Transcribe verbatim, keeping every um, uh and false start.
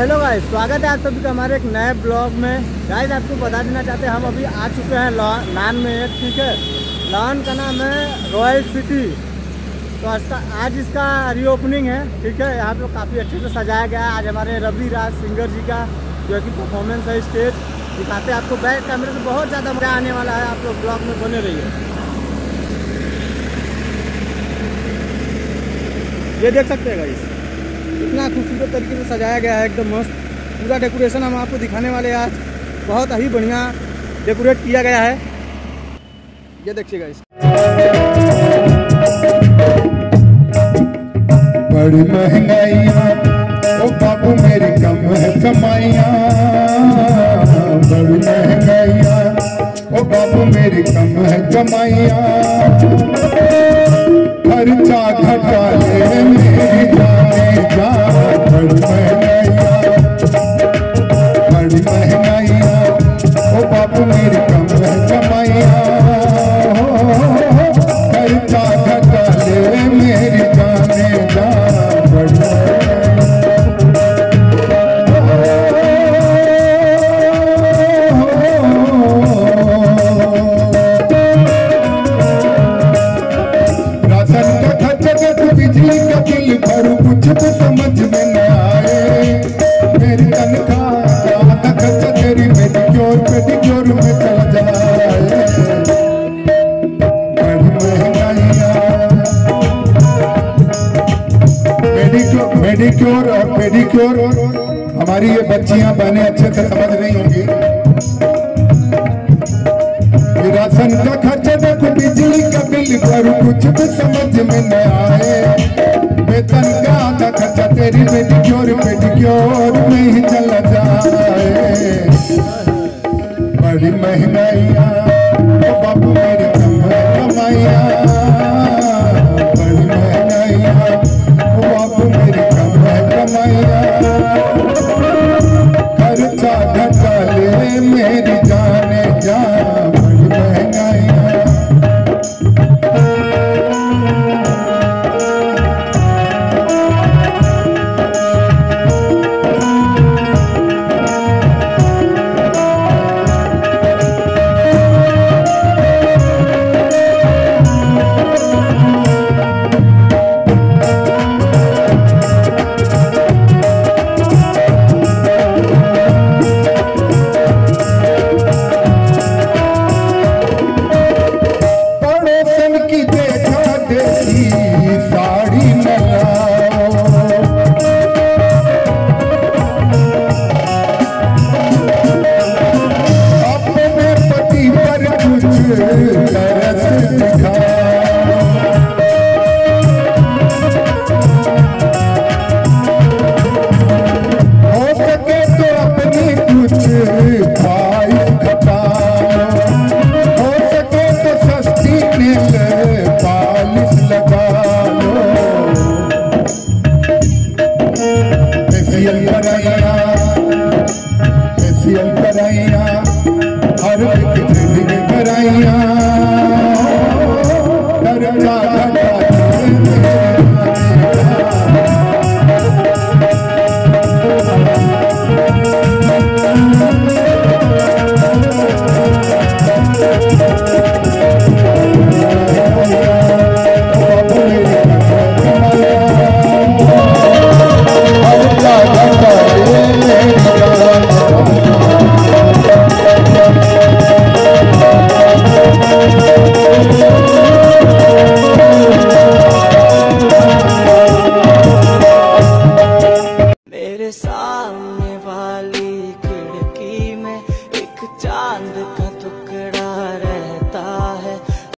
Hello guys, स्वागत है आप सभी का हमारे एक नए ब्लॉग में। गाइस आपको बता देना चाहते हैं हम अभी आ चुके हैं लॉन में एक, ठीक है। लॉन का नाम है रॉयल सिटी। तो आज इसका रीओपनिंग है, ठीक है। यहाँ पे काफ़ी अच्छे से सजाया गया है। आज हमारे रवि राज सिंगर जी का जो कि परफॉर्मेंस है स्टेज, दिखाते हैं आपको बैक कैमरे से। बहुत ज़्यादा मज़ा आने वाला है, आप लोग ब्लॉग में बने रहिए। ये देख सकते हैं गाइस, इतना खूबसूरत तरीके से सजाया गया है, एकदम मस्त। पूरा डेकोरेशन हम आपको दिखाने वाले हैं आज, बहुत ही बढ़िया डेकोरेट किया गया है। ये देखिएगा इस बड़ी महंगाइयाँ, ओ बाबू मेरी कम है कमाइयाँ। बड़ी महंगाइयाँ, ओ बाबू मेरी कम है कमाइयाँ। खर्चा घटा ले पेडिक्योर और पेडिक्योर। हमारी ये बच्चियां बहने अच्छे से समझ रही होंगी। राशन का खर्चा देखो, बिजली का बिल भरू, कुछ भी समझ में न आए। वेतन का आधा खर्चा तेरी पेडिक्योर पेडिक्योर में ही चला जाए। बड़ी महंगाइयाँ, ओ बाबू मेरी कम है कमाइयाँ। Para allá